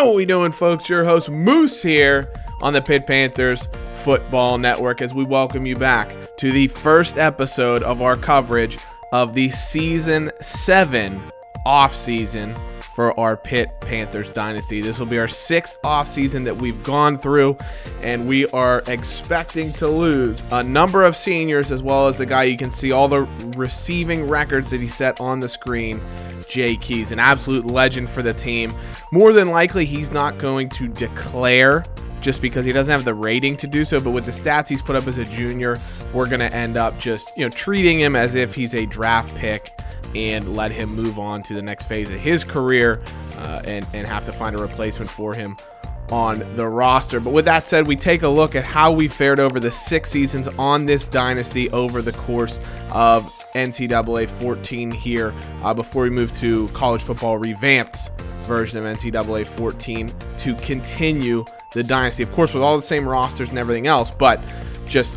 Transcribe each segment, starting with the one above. How are we doing, folks? Your host Moose here on the Pitt Panthers Football Network as we welcome you back to the first episode of our coverage of the Season 7 offseason for our Pitt Panthers dynasty. This will be our sixth offseason that we've gone through, and we are expecting to lose a number of seniors as well as the guy you can see all the receiving records that he set on the screen, Jay Keys, an absolute legend for the team. More than likely, he's not going to declare just because he doesn't have the rating to do so, but with the stats he's put up as a junior, we're going to end up just, you know, treating him as if he's a draft pick and let him move on to the next phase of his career and have to find a replacement for him on the roster. But with that said, we take a look at how we fared over the six seasons on this dynasty over the course of NCAA 14 here before we move to college football revamped version of NCAA 14 to continue the dynasty, of course, with all the same rosters and everything else, but just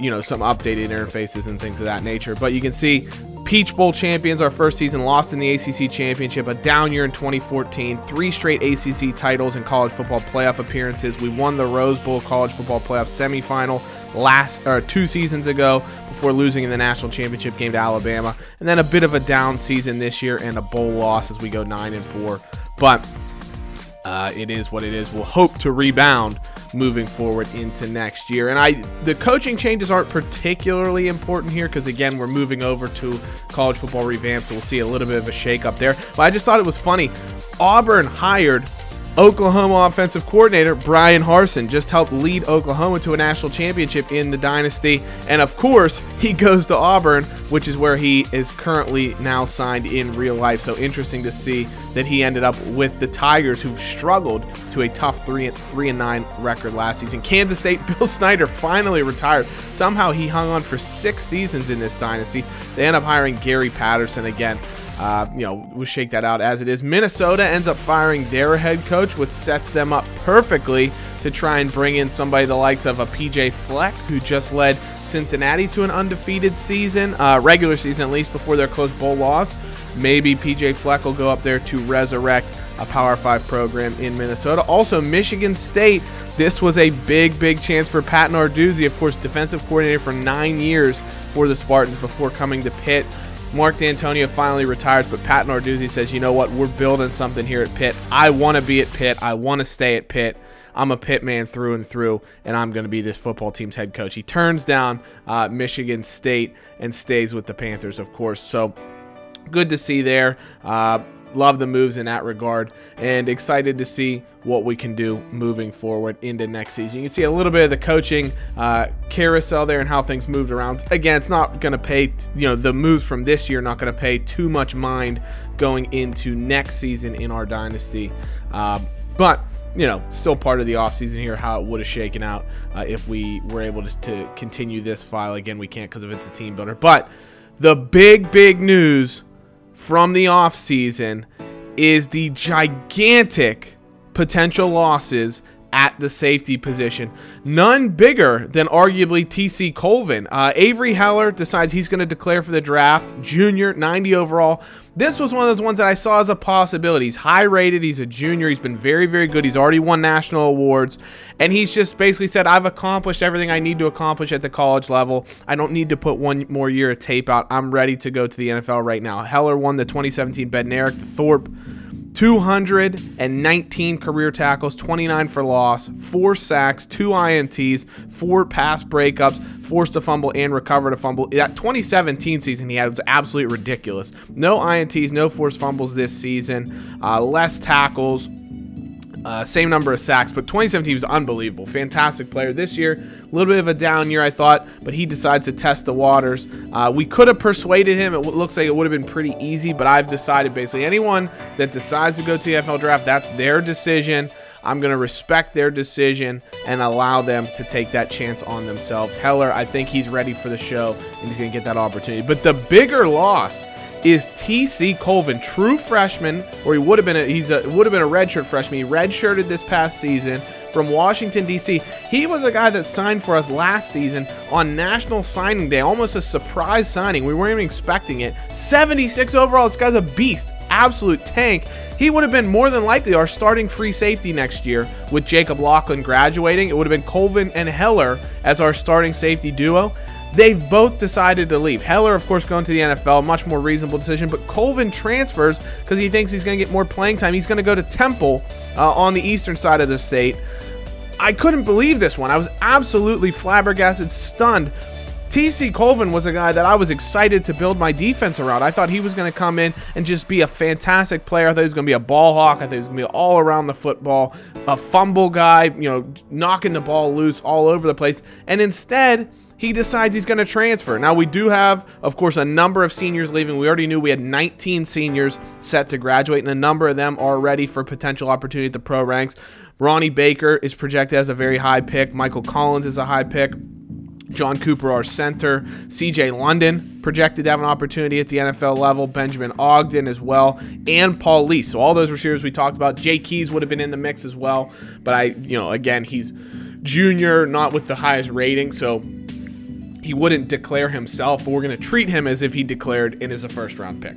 you know, some updated interfaces and things of that nature. But you can see Peach Bowl champions our first season, lost in the ACC championship, a down year in 2014, three straight ACC titles and college football playoff appearances. We won the Rose Bowl college football playoff semifinal two seasons ago before losing in the national championship game to Alabama, and then a bit of a down season this year and a bowl loss as we go 9-4. But it is what it is. We'll hope to rebound moving forward into next year. And the coaching changes aren't particularly important here because, again, we're moving over to college football revamped, so we'll see a little bit of a shakeup there. But I just thought it was funny. Auburn hired Oklahoma offensive coordinator Brian Harsin, just helped lead Oklahoma to a national championship in the dynasty. And, of course, he goes to Auburn, which is where he is currently now signed in real life. So interesting to see that he ended up with the Tigers, who've struggled to a tough 3-9 record last season. Kansas State, Bill Snyder finally retired. Somehow he hung on for six seasons in this dynasty. They end up hiring Gary Patterson again. You know, we'll shake that out as it is. Minnesota ends up firing their head coach, which sets them up perfectly to try and bring in somebody the likes of a P.J. Fleck, who just led Cincinnati to an undefeated season, regular season at least, before their close bowl loss. Maybe P.J. Fleck will go up there to resurrect a Power 5 program in Minnesota. Also, Michigan State, this was a big, big chance for Pat Narduzzi, of course, defensive coordinator for 9 years for the Spartans before coming to Pitt. Mark D'Antonio finally retires, but Pat Narduzzi says, you know what, we're building something here at Pitt. I want to be at Pitt. I want to stay at Pitt. I'm a Pitt man through and through, and I'm going to be this football team's head coach. He turns down Michigan State and stays with the Panthers, of course. So good to see there. Love the moves in that regard, and excited to see what we can do moving forward into next season. You can see a little bit of the coaching carousel there and how things moved around. Again, it's not going to pay, you know, the moves from this year not going to pay too much mind going into next season in our dynasty. But, you know, still part of the offseason here, how it would have shaken out if we were able to continue this file. Again, we can't because of it's a team builder. But the big, big news from the offseason is the gigantic potential losses at the safety position. None bigger than arguably TC Colvin. Avery Heller decides he's going to declare for the draft. Junior, 90 overall. This was one of those ones that I saw as a possibility. He's high rated. He's a junior. He's been very, very good. He's already won national awards. And he's just basically said, I've accomplished everything I need to accomplish at the college level. I don't need to put one more year of tape out. I'm ready to go to the NFL right now. Heller won the 2017 Bednarik, the Thorpe. 219 career tackles, 29 for loss, 4 sacks, 2 INTs, 4 pass breakups, forced a fumble and recovered a fumble. That 2017 season he had was absolutely ridiculous. No INTs, no forced fumbles this season, less tackles, same number of sacks, but 2017 was unbelievable. Fantastic player. This year, a little bit of a down year, I thought, but he decides to test the waters. We could have persuaded him. It looks like it would have been pretty easy, but I've decided basically anyone that decides to go to the NFL draft, that's their decision. I'm going to respect their decision and allow them to take that chance on themselves. Heller, I think he's ready for the show, and he's going to get that opportunity. But the bigger loss is TC Colvin, true freshman, or he would have been a redshirt freshman. He redshirted this past season from Washington, D.C. He was a guy that signed for us last season on National Signing Day, almost a surprise signing. We weren't even expecting it. 76 overall. This guy's a beast. absolute tank. He would have been more than likely our starting free safety next year. With Jacob Laughlin graduating, it would have been Colvin and Heller as our starting safety duo. They've both decided to leave. Heller, of course, going to the NFL, much more reasonable decision, but Colvin transfers because he thinks he's going to get more playing time. He's going to go to Temple on the eastern side of the state. I couldn't believe this one. I was absolutely flabbergasted, stunned. TC Colvin was a guy that I was excited to build my defense around. I thought he was going to come in and just be a fantastic player. I thought he was going to be a ball hawk. I thought he was going to be all around the football, a fumble guy, you know, knocking the ball loose all over the place. And instead, he decides he's going to transfer. Now, we do have, of course, a number of seniors leaving. We already knew we had 19 seniors set to graduate, and a number of them are ready for potential opportunity at the pro ranks. Ronnie Baker is projected as a very high pick. Michael Collins is a high pick. John Cooper, our center. C.J. London, projected to have an opportunity at the NFL level. Benjamin Ogden as well. And Paul Leese. So all those receivers we talked about. Jay Keys would have been in the mix as well. But, you know, again, he's junior, not with the highest rating, so he wouldn't declare himself, but we're going to treat him as if he declared and is a first-round pick.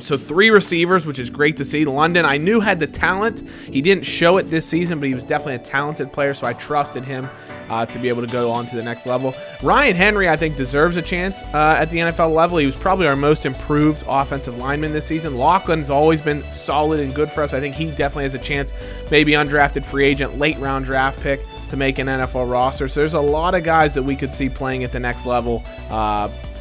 So three receivers, which is great to see. London, I knew, had the talent. He didn't show it this season, but he was definitely a talented player, so I trusted him to be able to go on to the next level. Ryan Henry, I think, deserves a chance at the NFL level. He was probably our most improved offensive lineman this season. Laughlin's always been solid and good for us. I think he definitely has a chance, maybe undrafted free agent, late-round draft pick, to make an NFL roster. So there's a lot of guys that we could see playing at the next level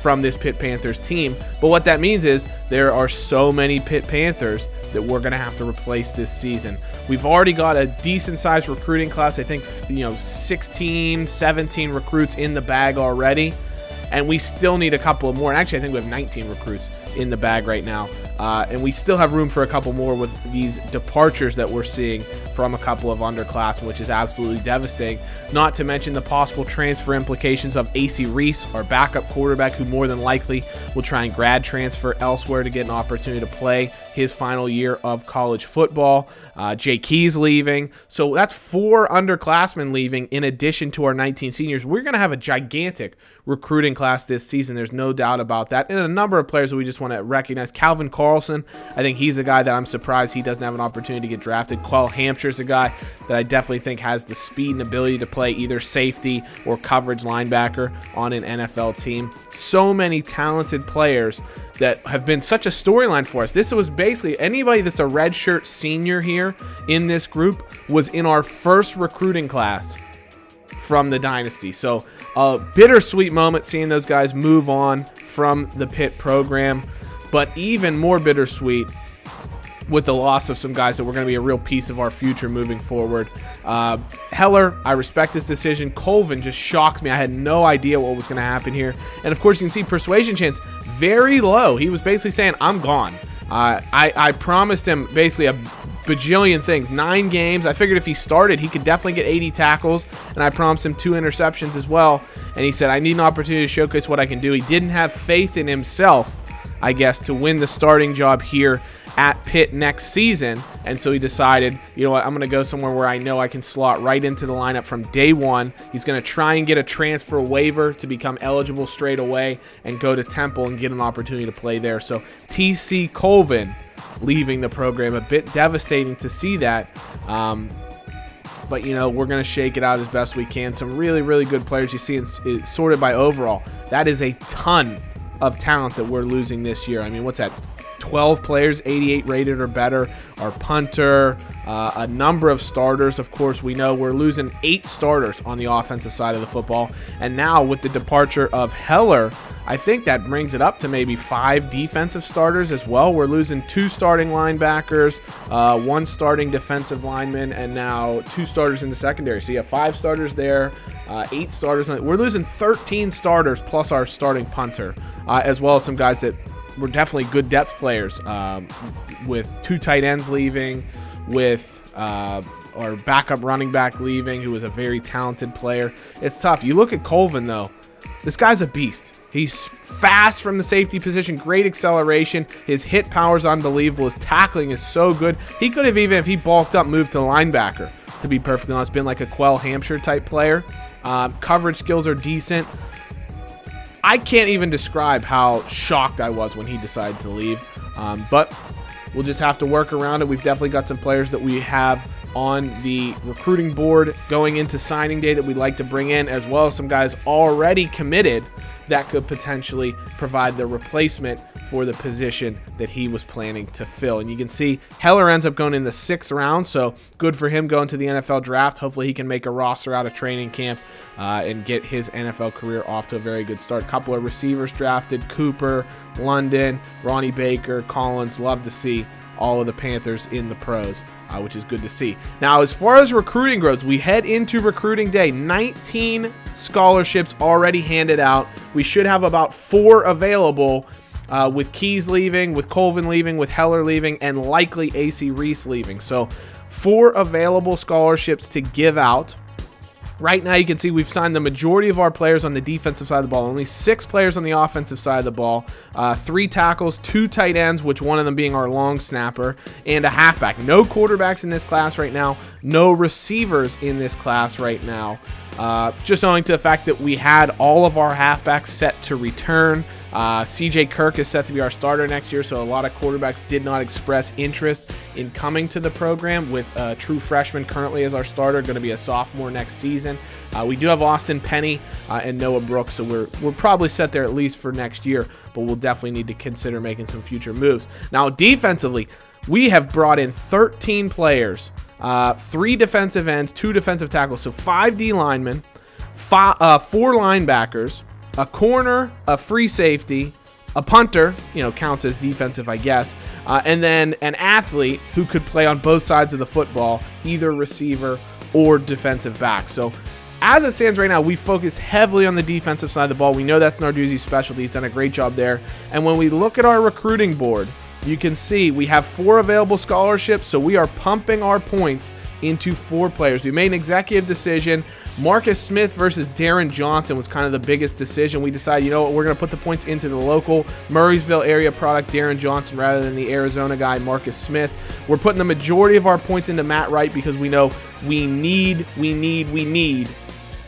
from this Pitt Panthers team. But what that means is there are so many Pitt Panthers that we're going to have to replace this season. We've already got a decent-sized recruiting class. I think, you know, 16, 17 recruits in the bag already. And we still need a couple of more. And actually, I think we have 19 recruits in the bag right now. And we still have room for a couple more with these departures that we're seeing from a couple of underclassmen, which is absolutely devastating. Not to mention the possible transfer implications of AC Reese, our backup quarterback, who more than likely will try and grad transfer elsewhere to get an opportunity to play his final year of college football. Jay Keys leaving. So that's four underclassmen leaving in addition to our 19 seniors. We're going to have a gigantic recruiting class this season. There's no doubt about that. And a number of players that we just want to recognize. Calvin Carlson, I think he's a guy that I'm surprised he doesn't have an opportunity to get drafted. Quell Hampshire is a guy that I definitely think has the speed and ability to play either safety or coverage linebacker on an NFL team. So many talented players that have been such a storyline for us. This was basically anybody that's a redshirt senior here in this group was in our first recruiting class from the dynasty. So a bittersweet moment seeing those guys move on from the Pitt program, but even more bittersweet with the loss of some guys that were going to be a real piece of our future moving forward. Heller, I respect this decision. Colvin just shocked me. I had no idea what was going to happen here. And, of course, you can see persuasion chance very low. He was basically saying, I'm gone. I promised him basically a bajillion things, 9 games. I figured if he started, he could definitely get 80 tackles, and I promised him 2 interceptions as well. And he said, I need an opportunity to showcase what I can do. He didn't have faith in himself, I guess, to win the starting job here at Pitt next season, and so he decided, you know what, I'm going to go somewhere where I know I can slot right into the lineup from day one. He's going to try and get a transfer waiver to become eligible straight away and go to Temple and get an opportunity to play there. So TC Colvin leaving the program, a bit devastating to see that, but, you know, we're going to shake it out as best we can. Some really, really good players you see in, sorted by overall. That is a ton of talent that we're losing this year. I mean, what's that? 12 players, 88 rated or better, our punter, a number of starters. Of course, we know we're losing 8 starters on the offensive side of the football. And now with the departure of Heller, I think that brings it up to maybe 5 defensive starters as well. We're losing 2 starting linebackers, 1 starting defensive lineman, and now 2 starters in the secondary. So you have 5 starters there, 8 starters. We're losing 13 starters plus our starting punter, as well as some guys that we're definitely good depth players, with 2 tight ends leaving, with our backup running back leaving, who was a very talented player. It's tough. You look at Colvin, though. This guy's a beast. He's fast from the safety position, great acceleration. His hit power is unbelievable. His tackling is so good. He could have, even if he bulked up, moved to linebacker, to be perfectly honest, been like a Quell Hampshire type player. Coverage skills are decent. I can't even describe how shocked I was when he decided to leave. But we'll just have to work around it. We've definitely got some players that we have on the recruiting board going into signing day that we'd like to bring in, as well as some guys already committed that could potentially provide the replacement for the position that he was planning to fill. And you can see Heller ends up going in the 6th round, so good for him going to the NFL draft. Hopefully he can make a roster out of training camp and get his NFL career off to a very good start. Couple of receivers drafted, Cooper, London, Ronnie Baker, Collins. Love to see all of the Panthers in the pros, which is good to see. Now, as far as recruiting goes, we head into recruiting day. 19 scholarships already handed out. We should have about 4 available with Keys leaving, with Colvin leaving, with Heller leaving, and likely AC Reese leaving. So 4 available scholarships to give out. Right now, you can see we've signed the majority of our players on the defensive side of the ball. Only 6 players on the offensive side of the ball. 3 tackles, 2 tight ends, which one of them being our long snapper, and a halfback. No quarterbacks in this class right now. No receivers in this class right now. Just owing to the fact that we had all of our halfbacks set to return. C.J. Kirk is set to be our starter next year, so a lot of quarterbacks did not express interest in coming to the program, with a true freshman currently as our starter, going to be a sophomore next season. We do have Austin Penny and Noah Brooks, so we're probably set there at least for next year, but we'll definitely need to consider making some future moves. Now, defensively, we have brought in 13 players. 3 defensive ends, 2 defensive tackles, so 5 D linemen, 4 linebackers, a corner, a free safety, a punter, you know, counts as defensive, I guess, and then an athlete who could play on both sides of the football, either receiver or defensive back. So as it stands right now, we focus heavily on the defensive side of the ball. We know that's Narduzzi's specialty. He's done a great job there. And when we look at our recruiting board, you can see we have 4 available scholarships, so we are pumping our points into 4 players. We made an executive decision. Marcus Smith versus Darren Johnson was kind of the biggest decision. We decided, you know what, we're going to put the points into the local Murraysville area product, Darren Johnson, rather than the Arizona guy, Marcus Smith. We're putting the majority of our points into Matt Wright because we know we need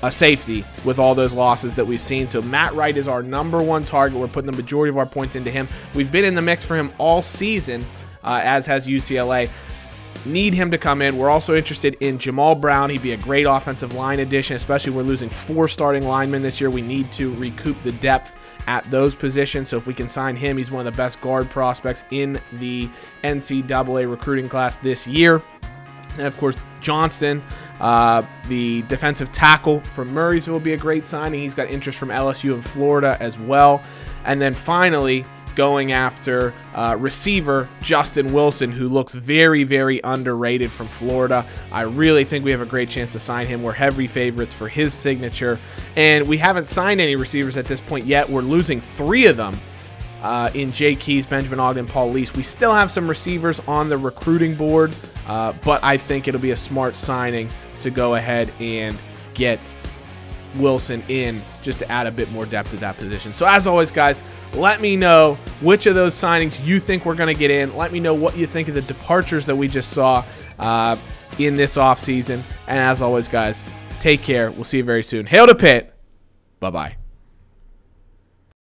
a safety with all those losses that we've seen. So Matt Wright is our number 1 target. We're putting the majority of our points into him. We've been in the mix for him all season, as has UCLA. Need him to come in. We're also interested in Jamal Brown. He'd be a great offensive line addition, especially we're losing 4 starting linemen this year. We need to recoup the depth at those positions, so if we can sign him, he's one of the best guard prospects in the NCAA recruiting class this year. And of course, Johnson, the defensive tackle from Murraysville, will be a great signing. He's got interest from LSU and Florida as well. And then finally, going after receiver Justin Wilson, who looks very, very underrated from Florida. I really think we have a great chance to sign him. We're heavy favorites for his signature. And we haven't signed any receivers at this point yet. We're losing 3 of them. In Jay Keys, Benjamin Ogden, Paul Leese. We still have some receivers on the recruiting board, but I think it'll be a smart signing to go ahead and get Wilson in just to add a bit more depth to that position. So as always, guys, let me know which of those signings you think we're going to get in. Let me know what you think of the departures that we just saw in this offseason. And as always, guys, take care. We'll see you very soon. Hail to Pitt. Bye-bye.